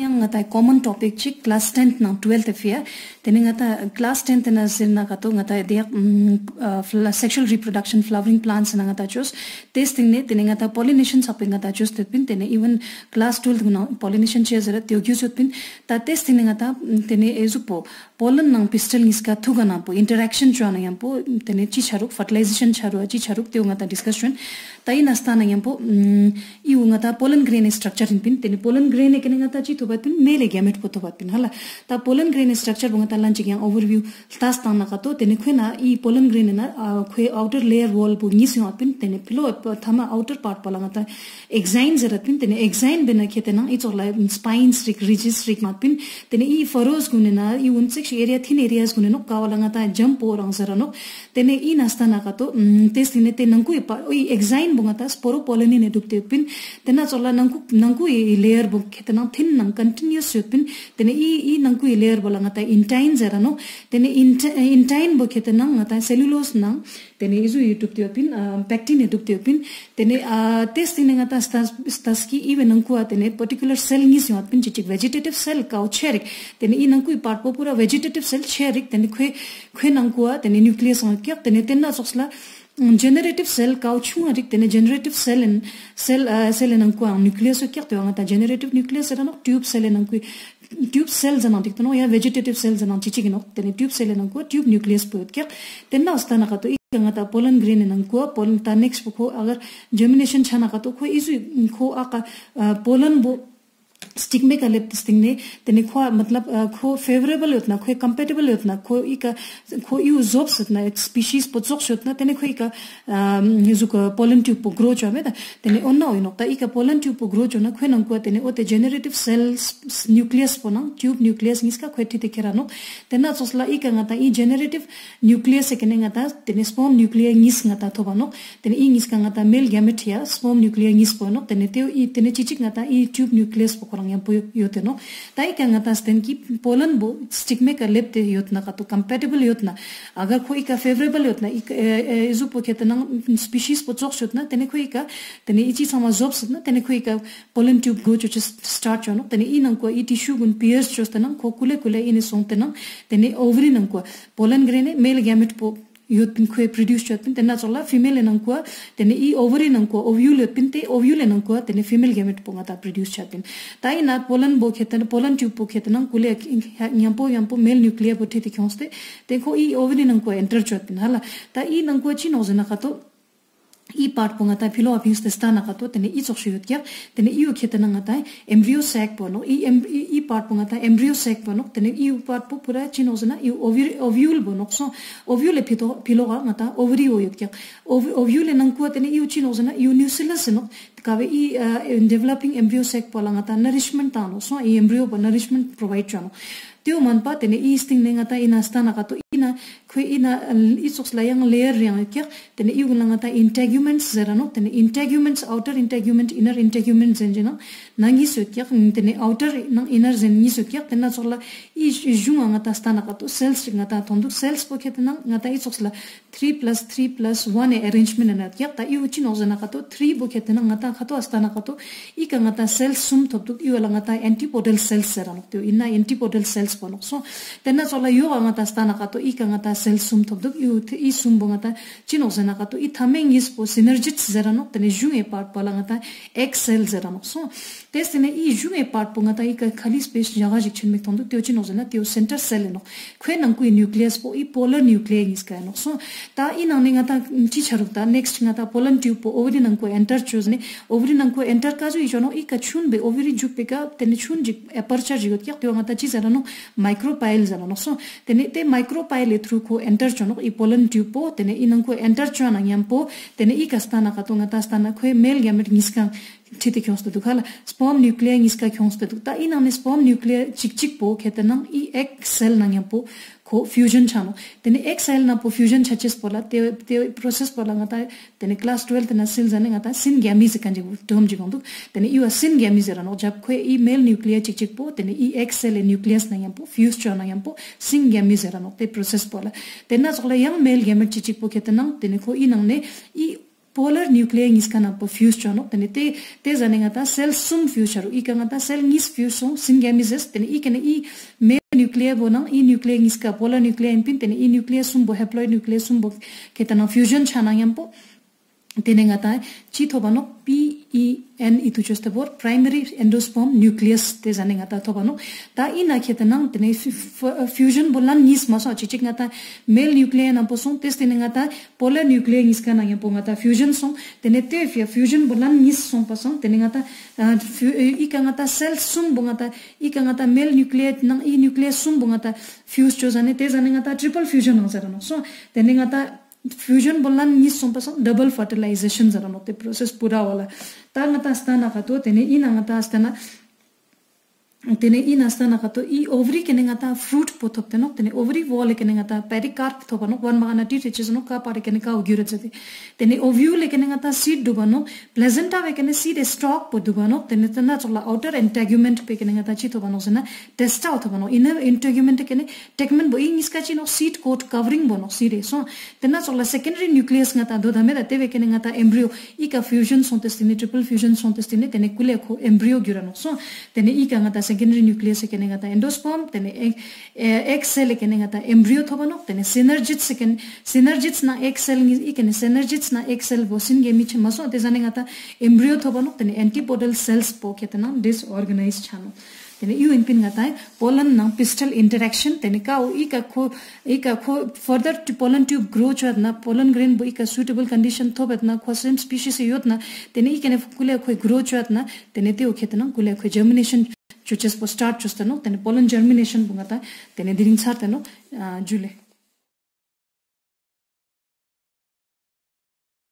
Yang ngata common topic chik class 10th na 12th fear. Temi ngata class 10th na sir na kato ngata dia sexual reproduction flowering plants na ngata chos. This thing ne teni ngata pollination shopping ngata chos tepin teni even class 12th na pollination che zara tyogyus tepin. Ta this thing ngata teni ezupo pollen nang pistil niska thuga na po interaction chana yampo teni chicharuk fertilization charu chicharuk tyo ngata discussion. Tai nasta na yampo iu ngata pollen grain structure tepin teni pollen grain ekene ngata chito male gamete potobatin hala ta pollen grain structure bungata lanchi yang overview tas tan nakato tene khena e pollen grain na khwe outer layer wall bungi siapin tene pillow thama outer part palangata exine zeratin tene exine bena khetena it's all like spines rig ridges rig mapin tene e furrows gunena e unsex area thin areas guneno kawalangata jump or angzarano tene e nasta nakato tes tine tenangku e exine bungata sporo pollen ne duktepin tena cholla nangku e layer bung khetena thin continuous pin tene e nanku layer bolangata intine zarano tene intine bokhetana ngata cellulose na tene izu youtube tyo pin pectin youtube tyo pin tene test tene ngata stas ki even nanku atene particular cell ni syo pin chichik vegetative cell ka cherik tene e nanku part po pura vegetative cell cherik tene khwe nanku atene nucleus kya tene tenna soxla generative cell kauchung adik tene generative cell and cell and anku nucleus kya to anga generative nucleus and tube cell and anku tube cells and adik to ya vegetative cells and chichigino tene tube cell and anku tube nucleus put kya tenna astana ka to ngata pollen grain and anku pollen ta next ko agar germination chana ka to ko isu ko aka pollen bo stigma कलेप this thing ने तने खो मतलब खो favourable होतना खो compatible होतना खो इका खो यू जॉब्स होतना स्पीशीज पोजोक्स होतना तने खो इका युजुक पोलन ट्यूब पो ग्रो जोमे तने ओन्ना होय नक्ता इका पोलन ट्यूब पो ग्रो जोना खो नंको तने ओते जेनरेटिव सेल्स न्यूक्लियस पोना ट्यूब न्यूक्लियस निसका खोटी देखेरा नो तेना सोसला इका ngata ई जेनरेटिव न्यूक्लियस एकने ngata तने स्पर्म न्यूक्लियस निस ngata थोबानो तने ई निसका ngata मेल गैमेट या स्पर्म न्यूक्लियस निस पोनो तने ते ई तने चिचिक ngata ई ट्यूब न्यूक्लियस पो yoteno tai kangata sten ki pollen bo stick me kalep te yotna ka to compatible yotna agar koi ka favorable yotna izu poketana species potsok shotna tene koi ka tene ichi sama jobs na tene koi ka pollen tube go to start chono tene inang ko e tissue gun pierce chostana ko kule in songtena tene ovary nang ko pollen grain male gamete po youth pin kwe produce chotpin tena cholla female enangko tene e ovary nangko ovule pin te ovule nangko tene female gamete pongata produce chapin tai na pollen bo khetan pollen tube bo khetan kule yampo male nucleus bo thiti khonste dekho e ovary nangko enter chotpin hala ta e nangko chi nozna khato ई part पोंगाता फिलो अभियुक्त स्थान का तो तने ई चक्षुयुत क्या तने ई उखेतना गाता एम्ब्रियो सैक पोनो ई पार्ट पोंगाता एम्ब्रियो सैक पोनो तने ई पार्ट पो पूरा चिनोजना ई ओव्यूल बोनो सो ओव्यूल फितो फिलो गाता ओवरी होयुत क्या ओव्यूल नंकुआ तने ई चिनोजना यूनिसिलस नो कावे ई डेवलपिंग एम्ब्रियो सैक पोलांगाता नरिशमेंट तानो सो ई एम्ब्रियो पर नरिशमेंट प्रोवाइड चानो त्यो मन पा तने ई स्टिंग नेगाता ई नास्ता नका तो ina khoi ina isox layang layer yang kya tene iu langata integuments zarano tene integuments outer integument inner integument jenjina nangi sokya tene outer nang inner jenni sokya tena sola i junga ngata stana ka to cells ngata thonduk cells pokhetna ngata isox la 3+3+1 arrangement na kya ta iu chino jana ka to 3 bokhetna ngata khato astana ka to i ka ngata cells sum thonduk iu langata antipodal cells zarano to inna antipodal cells ponok so tena sola yo ngata stana ka to ई कांगाता cell सुम थबदुक ई सुम बोंगाता चिनो जनाका तो ई थामेंग इस पो सिनर्जिट्स जरानो तने जुए पार्ट पालांगाता एक सेल जरानो सो तेस तने ई जुए पार्ट पोंगाता ई खाली स्पेस जगा जिक्षण में तंदु त्यो चिनो जना त्यो सेंटर सेल नो ख्वेनंकु ई न्यूक्लियस पो ई पोलर न्यूक्लियस का नो सो ता ई नानेगाता ची छरुता नेक्स्ट गाता पोलन ट्यूब पो ओवरी नंकु एंटर चूज ने ओवरी नंकु एंटर का जो ई जनो ई कछुन बे ओवरी जुक पेका तने छुन जिक एपर्चर जिगत क्या त्यो गाता ची जरानो माइक्रोपाइल जरानो सो तने ते माइक्रो पाइले थ्रू को एंटर चनो ई पोलन ट्यूब पो तने इनको एंटर चन यंपो तने ई कस्ताना का तोंगा तास्ताना खोय मेल गैमेट निस्का छिति क्यों तो दुखाला स्पर्म न्यूक्लियर निस्का क्यों तो दुखता इन हमने स्पर्म न्यूक्लियर चिक चिक पो खेतना ई एक सेल न यंपो खो फ्यूजन छानो तने एक सेल ना पो फ्यूजन छचेस पोला ते ते प्रोसेस पोलांगाता तने क्लास 12 ना सेल जने गाता सिनगैमी सिकंजे टर्म जिगोंदु तने यु सिनगैमी जरानो जब खो ई मेल न्यूक्लियर चिक चिक पो तने ई एक सेल न्यूक्लियस न यंपो फ्यूज चनो यंपो सिनगैमी जरानो ते प्रोसेस पोला तेना सोला यंग मेल गैमेट चिक चिक पो खेतना तने खो ई नंगने ई polar nuclei is kana po fuse chano tani te janenga ta cell sum fuse haru I kana ta cell nis fuse so syngamesis tani I kana I male nuclei bo na I nuclei is ka polar nuclei pin tani I nuclei sum bo haploid nuclei sum bo ketana fusion chana yampo tenenga ta chithobano PEN itu choste bor primary endosperm nucleus te janenga ta thobano ta I na ketana tani fusion bolan nis maso chichik na ta male nuclei na poson te tenenga ta polar nuclei is kana yampo ngata fusion song tenete fia fusion bolan nis song pasong tenenga ta ikanga ta cell sum bongata ikanga ta male nuclei nang I nucleus sum bongata fuse chozane te janenga ta triple fusion ang jarano so tenenga ta fusion bolan nis sompason double fertilization jarano te process pura wala ta ngata stana khato tene in ngata stana I ovary kene ngata fruit pothop teno tene ovary wall kene ngata pericarp thobano one magana ti teches no ka pare kene ka ogure jate tene ovule kene ngata seed dubano placenta ve kene seed stalk podubano tene tana chola outer integument pe kene ngata chi thobano sena testa thobano inner integument kene tegment bo ingis ka chi no seed coat covering bono seed so tena chola secondary nucleus ngata dodame rate ve kene ngata embryo ika fusion sont destiny triple fusion sont destiny tene kule kho embryo gurano so tene ika ngata secondary nucleus kene ngata endosperm tene egg cell kene ngata embryo thobano tene synergids kene synergids na egg cell ni kene synergids na egg cell bosin gemi chmaso te jane ngata embryo thobano tene antipodal cells po ketana disorganized chano tene you in pin ngata pollen na pistil interaction tene ka ika kho further to pollen tube grow chadna pollen grain bo ika suitable condition thobetna khosen species yotna tene ikene kule khoi grow chadna tene te okhetna kule khoi germination chuches po start chustano tene pollen germination bungata tene diring sartano jule